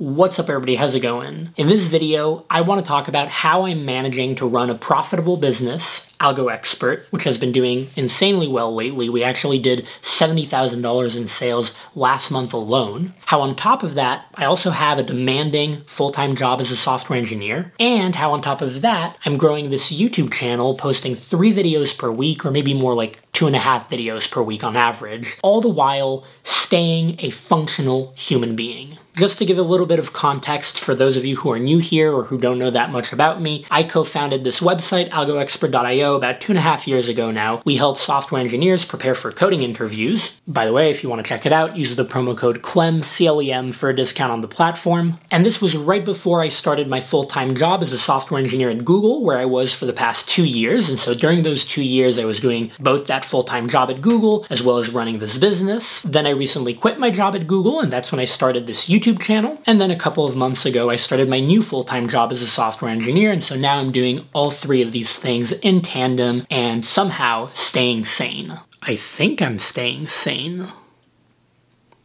What's up everybody, how's it going? In this video, I want to talk about how I'm managing to run a profitable business, AlgoExpert, which has been doing insanely well lately. We actually did $70,000 in sales last month alone. How on top of that, I also have a demanding full-time job as a software engineer, and how on top of that, I'm growing this YouTube channel, posting 3 videos per week, or maybe more like 2.5 videos per week on average, all the while staying a functional human being. Just to give a little bit of context for those of you who are new here or who don't know that much about me, I co-founded this website, algoexpert.io, about 2.5 years ago now. We help software engineers prepare for coding interviews. By the way, if you want to check it out, use the promo code CLEM, C-L-E-M, for a discount on the platform. And this was right before I started my full-time job as a software engineer at Google, where I was for the past 2 years. And so during those 2 years, I was doing both that full-time job at Google, as well as running this business. Then I recently quit my job at Google, and that's when I started this YouTube channel. And then a couple of months ago, I started my new full-time job as a software engineer. And so now I'm doing all 3 of these things in tandem and somehow staying sane. I think I'm staying sane.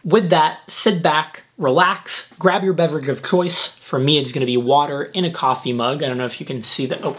With that, sit back, relax, grab your beverage of choice. For me, it's gonna be water in a coffee mug. I don't know if you can see that. Oh,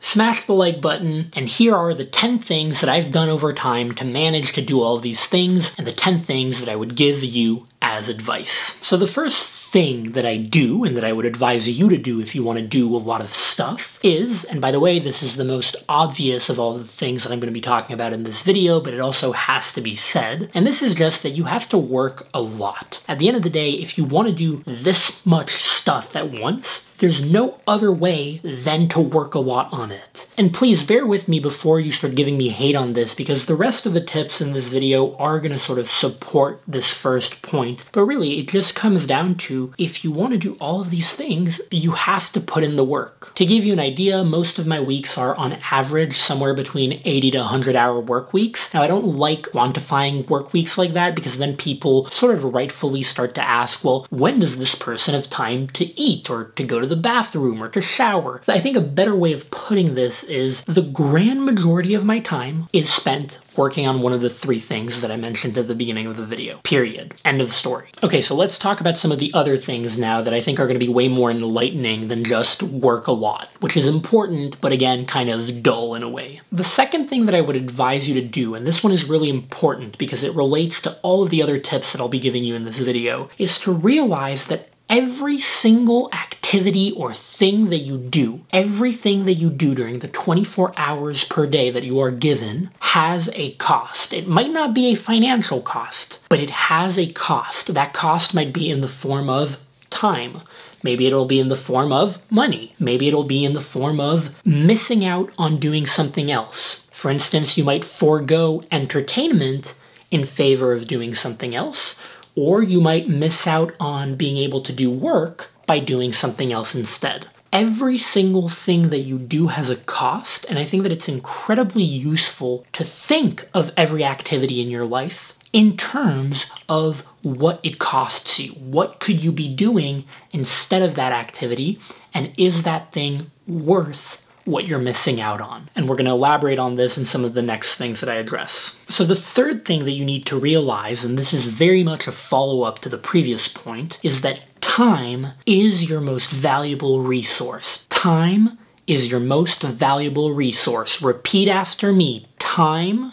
smash the like button. And here are the 10 things that I've done over time to manage to do all these things, and the 10 things that I would give you as advice. So the first thing that I do, and that I would advise you to do if you want to do a lot of stuff, is, and by the way, this is the most obvious of all the things that I'm going to be talking about in this video, but it also has to be said, and this is just that you have to work a lot. At the end of the day, if you want to do this much stuff at once, there's no other way than to work a lot on it. And please bear with me before you start giving me hate on this, because the rest of the tips in this video are going to sort of support this first point. But really, it just comes down to, if you want to do all of these things, you have to put in the work. To give you an idea, most of my weeks are on average somewhere between 80 to 100-hour work weeks. Now, I don't like quantifying work weeks like that, because then people sort of rightfully start to ask, well, when does this person have time to eat or to go to the bathroom or to shower? I think a better way of putting this is, the grand majority of my time is spent working on one of the 3 things that I mentioned at the beginning of the video. Period. End of story. Okay, so let's talk about some of the other things now that I think are going to be way more enlightening than just work a lot, which is important, but again, kind of dull in a way. The second thing that I would advise you to do, and this one is really important because it relates to all of the other tips that I'll be giving you in this video, is to realize that every single activity or thing that you do, everything that you do during the 24 hours per day that you are given, has a cost. It might not be a financial cost, but it has a cost. That cost might be in the form of time. Maybe it'll be in the form of money. Maybe it'll be in the form of missing out on doing something else. For instance, you might forego entertainment in favor of doing something else, or you might miss out on being able to do work by doing something else instead. Every single thing that you do has a cost, and I think that it's incredibly useful to think of every activity in your life in terms of what it costs you. What could you be doing instead of that activity, and is that thing worth what you're missing out on? And we're going to elaborate on this in some of the next things that I address. So the third thing that you need to realize, and this is very much a follow-up to the previous point, is that time is your most valuable resource. Time is your most valuable resource. Repeat after me. Time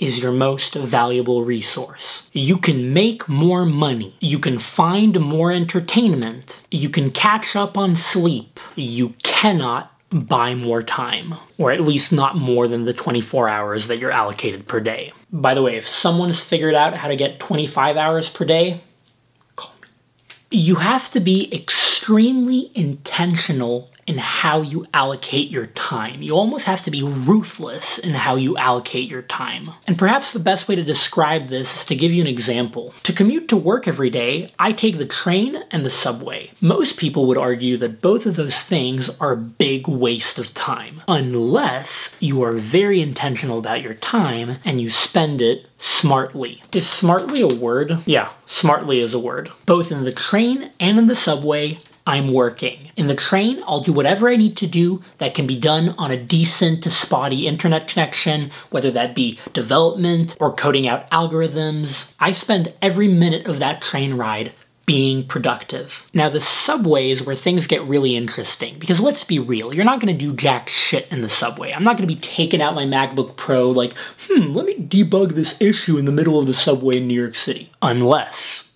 is your most valuable resource. You can make more money. You can find more entertainment. You can catch up on sleep. You cannot buy more time, or at least not more than the 24 hours that you're allocated per day. By the way, if someone's figured out how to get 25 hours per day, call me. You have to be extremely intentional in how you allocate your time. You almost have to be ruthless in how you allocate your time. And perhaps the best way to describe this is to give you an example. To commute to work every day, I take the train and the subway. Most people would argue that both of those things are a big waste of time, unless you are very intentional about your time and you spend it smartly. Is smartly a word? Yeah, smartly is a word. Both in the train and in the subway, I'm working. In the train, I'll do whatever I need to do that can be done on a decent to spotty internet connection, whether that be development or coding out algorithms. I spend every minute of that train ride being productive. Now the subway is where things get really interesting, because let's be real, you're not gonna do jack shit in the subway. I'm not gonna be taking out my MacBook Pro like, let me debug this issue in the middle of the subway in New York City. Unless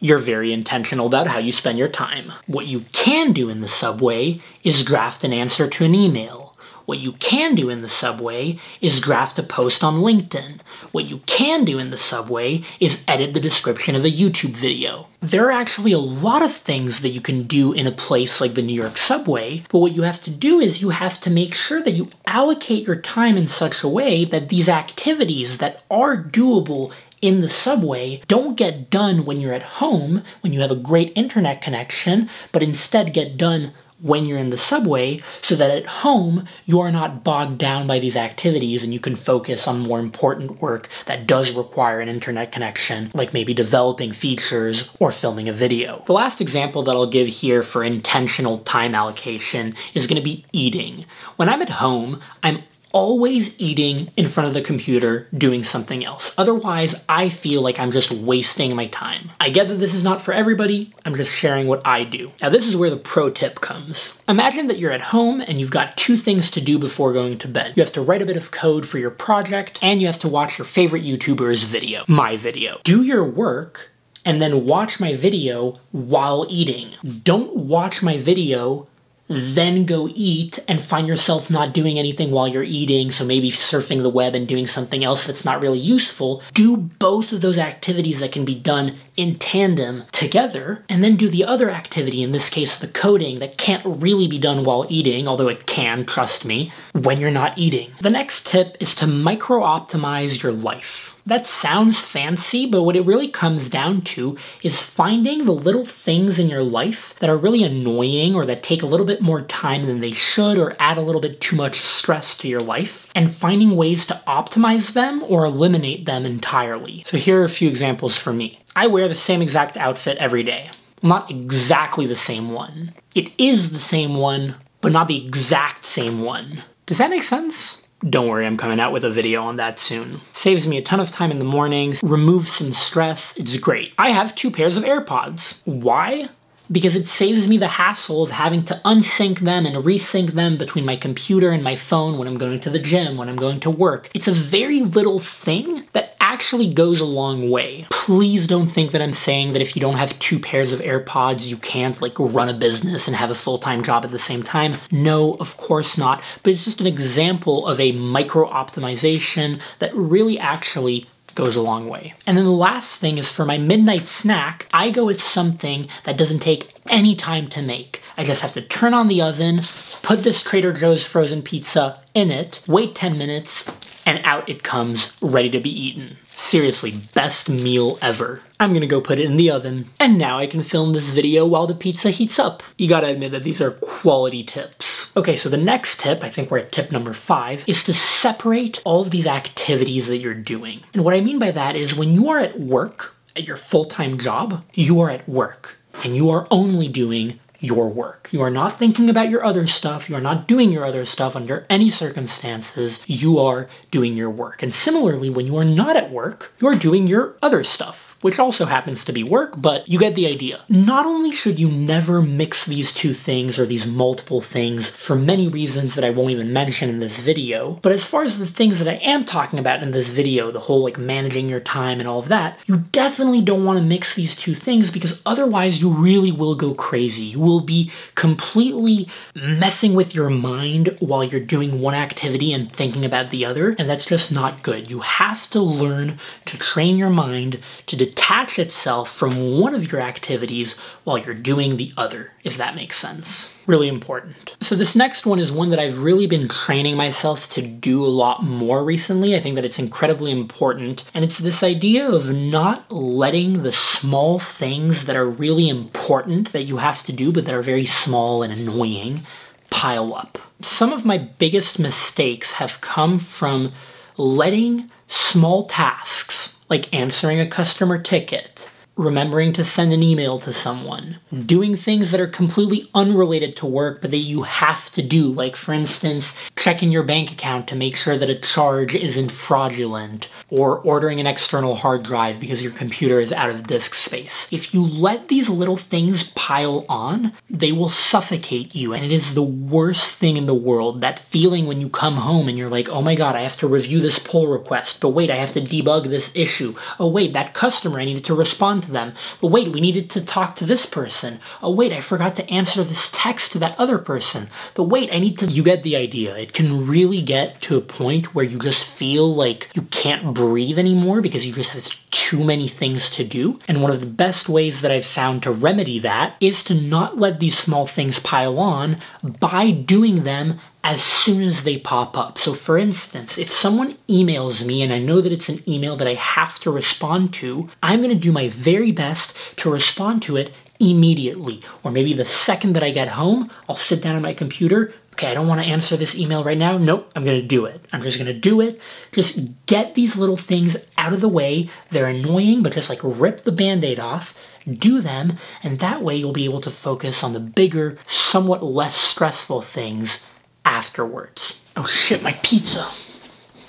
you're very intentional about how you spend your time. What you can do in the subway is draft an answer to an email. What you can do in the subway is draft a post on LinkedIn. What you can do in the subway is edit the description of a YouTube video. There are actually a lot of things that you can do in a place like the New York subway, but what you have to do is you have to make sure that you allocate your time in such a way that these activities that are doable in the subway don't get done when you're at home, when you have a great internet connection, but instead get done when you're in the subway, so that at home you are not bogged down by these activities and you can focus on more important work that does require an internet connection, like maybe developing features or filming a video. The last example that I'll give here for intentional time allocation is going to be eating. When I'm at home, I'm always eating in front of the computer doing something else. Otherwise, I feel like I'm just wasting my time. I get that this is not for everybody, I'm just sharing what I do. Now this is where the pro tip comes. Imagine that you're at home and you've got two things to do before going to bed. You have to write a bit of code for your project, and you have to watch your favorite YouTuber's video, my video. Do your work, and then watch my video while eating. Don't watch my video then go eat and find yourself not doing anything while you're eating, so maybe surfing the web and doing something else that's not really useful. Do both of those activities that can be done in tandem together, and then do the other activity, in this case the coding, that can't really be done while eating, although it can, trust me, when you're not eating. The next tip is to micro-optimize your life. That sounds fancy, but what it really comes down to is finding the little things in your life that are really annoying or that take a little bit more time than they should or add a little bit too much stress to your life, and finding ways to optimize them or eliminate them entirely. So here are a few examples for me. I wear the same exact outfit every day. Not exactly the same one. It is the same one, but not the exact same one. Does that make sense? Don't worry, I'm coming out with a video on that soon. Saves me a ton of time in the mornings, removes some stress, it's great. I have two pairs of AirPods. Why? Because it saves me the hassle of having to unsync them and resync them between my computer and my phone when I'm going to the gym, when I'm going to work. It's a very little thing that actually goes a long way. Please don't think that I'm saying that if you don't have two pairs of AirPods, you can't like run a business and have a full-time job at the same time. No, of course not. But it's just an example of a micro-optimization that really actually goes a long way. And then the last thing is for my midnight snack, I go with something that doesn't take any time to make. I just have to turn on the oven, put this Trader Joe's frozen pizza in it, wait 10 minutes, and out it comes, ready to be eaten. Seriously, best meal ever. I'm gonna go put it in the oven, and now I can film this video while the pizza heats up. You gotta admit that these are quality tips. Okay, so the next tip, I think we're at tip number 5, is to separate all of these activities that you're doing. And what I mean by that is when you are at work, at your full-time job, you are at work, and you are only doing your work. You are not thinking about your other stuff, you are not doing your other stuff under any circumstances, you are doing your work. And similarly, when you are not at work, you are doing your other stuff, which also happens to be work, but you get the idea. Not only should you never mix these two things or these multiple things for many reasons that I won't even mention in this video, but as far as the things that I am talking about in this video, the whole like managing your time and all of that, you definitely don't want to mix these two things because otherwise you really will go crazy. You will be completely messing with your mind while you're doing one activity and thinking about the other, and that's just not good. You have to learn to train your mind to detach itself from one of your activities while you're doing the other, if that makes sense. Really important. So this next one is one that I've really been training myself to do a lot more recently. I think that it's incredibly important, and it's this idea of not letting the small things that are really important that you have to do but that are very small and annoying pile up. Some of my biggest mistakes have come from letting small tasks, like answering a customer ticket, remembering to send an email to someone, doing things that are completely unrelated to work but that you have to do, like for instance, checking your bank account to make sure that a charge isn't fraudulent, or ordering an external hard drive because your computer is out of disk space. If you let these little things pile on, they will suffocate you, and it is the worst thing in the world, that feeling when you come home and you're like, oh my god, I have to review this pull request, but wait, I have to debug this issue, oh wait, that customer, I needed to respond to them. But wait, we needed to talk to this person. Oh wait, I forgot to answer this text to that other person. But wait, I need to... You get the idea. It can really get to a point where you just feel like you can't breathe anymore because you just have too many things to do. And one of the best ways that I've found to remedy that is to not let these small things pile on by doing them as soon as they pop up. So for instance, if someone emails me and I know that it's an email that I have to respond to, I'm going to do my very best to respond to it immediately. Or maybe the second that I get home, I'll sit down at my computer. Okay, I don't want to answer this email right now. Nope, I'm going to do it. I'm just going to do it. Just get these little things out of the way. They're annoying, but just like rip the band-aid off, do them, and that way you'll be able to focus on the bigger, somewhat less stressful things afterwards. Oh shit, my pizza.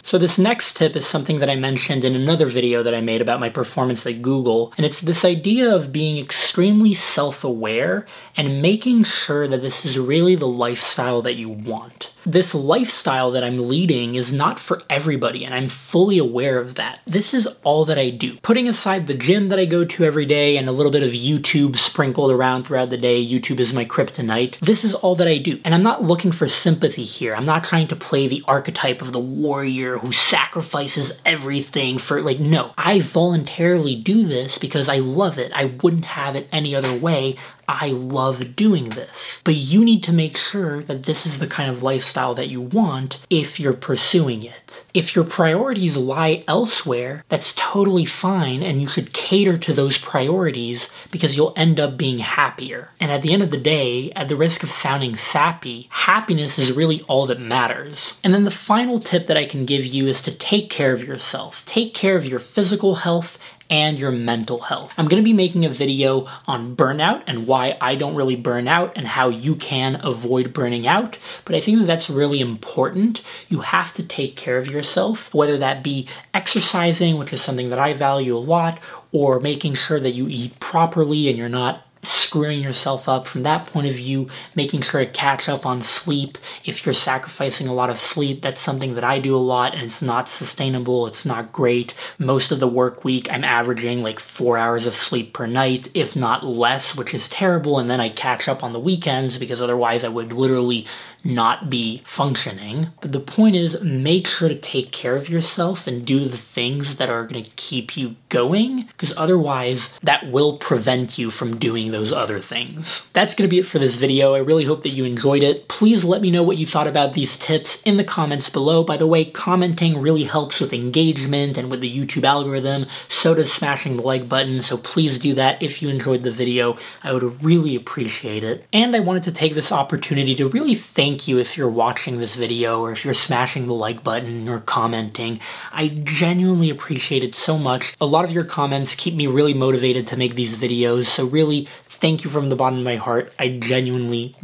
So this next tip is something that I mentioned in another video that I made about my performance at Google, and it's this idea of being extremely self-aware and making sure that this is really the lifestyle that you want. This lifestyle that I'm leading is not for everybody, and I'm fully aware of that. This is all that I do. Putting aside the gym that I go to every day and a little bit of YouTube sprinkled around throughout the day, YouTube is my kryptonite, this is all that I do. And I'm not looking for sympathy here. I'm not trying to play the archetype of the warrior who sacrifices everything for, like, no. I voluntarily do this because I love it. I wouldn't have it any other way. I love doing this. But you need to make sure that this is the kind of lifestyle that you want if you're pursuing it. If your priorities lie elsewhere, that's totally fine, and you should cater to those priorities because you'll end up being happier. And at the end of the day, at the risk of sounding sappy, happiness is really all that matters. And then the final tip that I can give you is to take care of yourself. Take care of your physical health and your mental health. I'm gonna be making a video on burnout and why I don't really burn out and how you can avoid burning out, but I think that that's really important. You have to take care of yourself, whether that be exercising, which is something that I value a lot, or making sure that you eat properly and you're not screwing yourself up from that point of view, making sure to catch up on sleep. If you're sacrificing a lot of sleep, that's something that I do a lot, and it's not sustainable, it's not great. Most of the work week, I'm averaging like 4 hours of sleep per night, if not less, which is terrible, and then I catch up on the weekends because otherwise I would literally not be functioning. But the point is, make sure to take care of yourself and do the things that are going to keep you going, because otherwise that will prevent you from doing those other things. That's going to be it for this video. I really hope that you enjoyed it. Please let me know what you thought about these tips in the comments below. By the way, commenting really helps with engagement and with the YouTube algorithm. So does smashing the like button. So please do that if you enjoyed the video. I would really appreciate it. And I wanted to take this opportunity to really thank you if you're watching this video or if you're smashing the like button or commenting. I genuinely appreciate it so much. A lot of your comments keep me really motivated to make these videos. So really, thank you from the bottom of my heart. I genuinely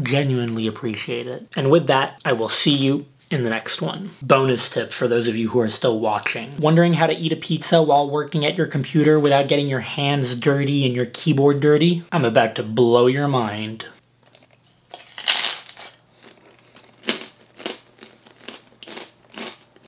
appreciate it. And with that, I will see you in the next one. Bonus tip for those of you who are still watching. Wondering how to eat a pizza while working at your computer without getting your hands dirty and your keyboard dirty? I'm about to blow your mind.